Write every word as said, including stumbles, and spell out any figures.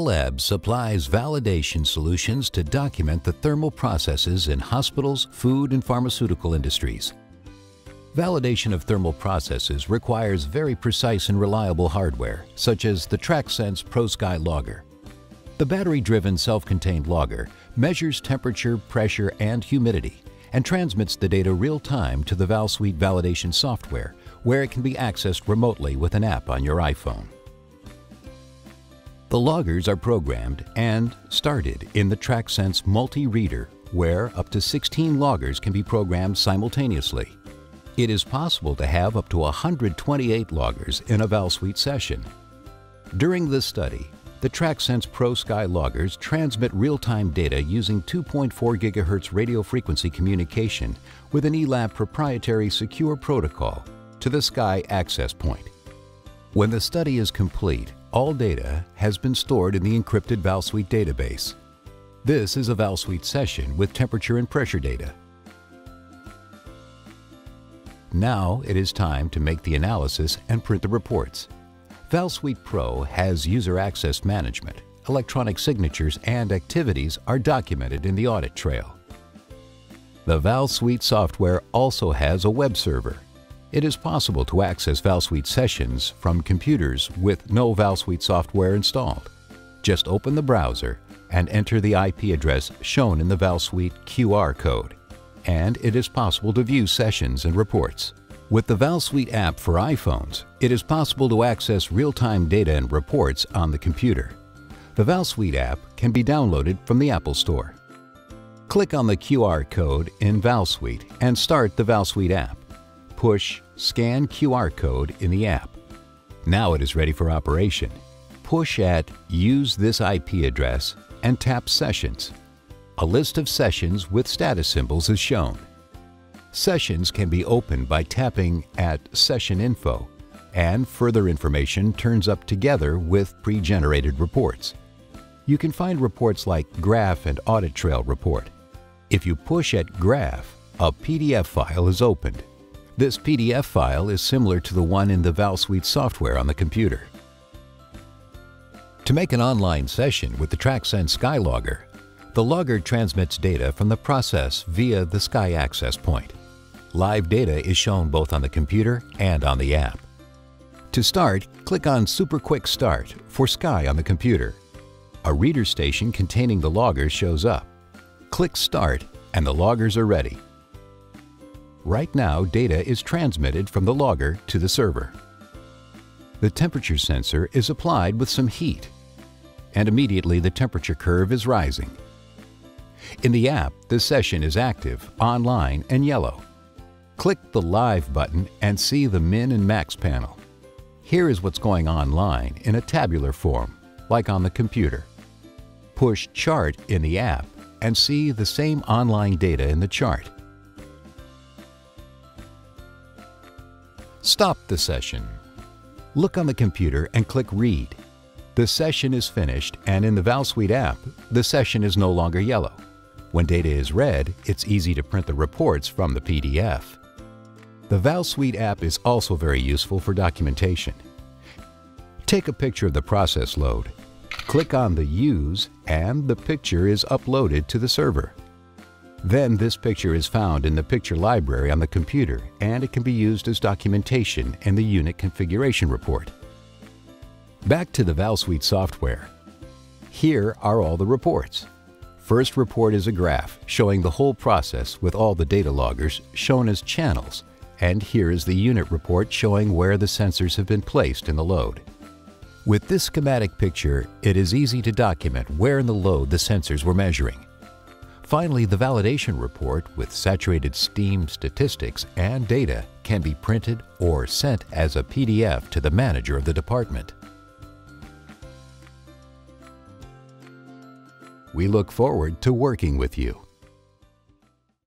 Ellab supplies validation solutions to document the thermal processes in hospitals, food, and pharmaceutical industries. Validation of thermal processes requires very precise and reliable hardware, such as the TrackSense Sky logger. The battery-driven self-contained logger measures temperature, pressure, and humidity, and transmits the data real-time to the ValSuite validation software, where it can be accessed remotely with an app on your iPhone. The loggers are programmed and started in the TrackSense multi-reader, where up to sixteen loggers can be programmed simultaneously. It is possible to have up to one hundred twenty-eight loggers in a ValSuite session. During this study, the TrackSense Sky loggers transmit real-time data using two point four gigahertz radio frequency communication with an Ellab proprietary secure protocol to the Sky access point. When the study is complete, all data has been stored in the encrypted ValSuite database. This is a ValSuite session with temperature and pressure data. Now it is time to make the analysis and print the reports. ValSuite Pro has user access management, electronic signatures, and activities are documented in the audit trail. The ValSuite software also has a web server. It is possible to access ValSuite sessions from computers with no ValSuite software installed. Just open the browser and enter the I P address shown in the ValSuite Q R code, and it is possible to view sessions and reports. With the ValSuite app for iPhones, it is possible to access real-time data and reports on the computer. The ValSuite app can be downloaded from the Apple Store. Click on the Q R code in ValSuite and start the ValSuite app. Push Scan Q R Code in the app. Now it is ready for operation. Push at Use this I P address and tap Sessions. A list of sessions with status symbols is shown. Sessions can be opened by tapping at Session Info, and further information turns up together with pre-generated reports. You can find reports like Graph and Audit Trail Report. If you push at Graph, a P D F file is opened. This P D F file is similar to the one in the ValSuite software on the computer. To make an online session with the TrackSense Sky logger, the logger transmits data from the process via the Sky access point. Live data is shown both on the computer and on the app. To start, click on Super Quick Start for Sky on the computer. A reader station containing the logger shows up. Click Start and the loggers are ready. Right now, data is transmitted from the logger to the server. The temperature sensor is applied with some heat, and immediately the temperature curve is rising. In the app, the session is active, online, and yellow. Click the Live button and see the min and max panel. Here is what's going online in a tabular form, like on the computer. Push Chart in the app and see the same online data in the chart. Stop the session. Look on the computer and click Read. The session is finished, and in the ValSuite app, the session is no longer yellow. When data is read, it's easy to print the reports from the P D F. The ValSuite app is also very useful for documentation. Take a picture of the process load. Click on the Use, and the picture is uploaded to the server. Then this picture is found in the picture library on the computer, and it can be used as documentation in the unit configuration report. Back to the ValSuite software. Here are all the reports. First report is a graph showing the whole process with all the data loggers shown as channels, and here is the unit report showing where the sensors have been placed in the load. With this schematic picture, it is easy to document where in the load the sensors were measuring. Finally, the validation report with saturated steam statistics and data can be printed or sent as a P D F to the manager of the department. We look forward to working with you.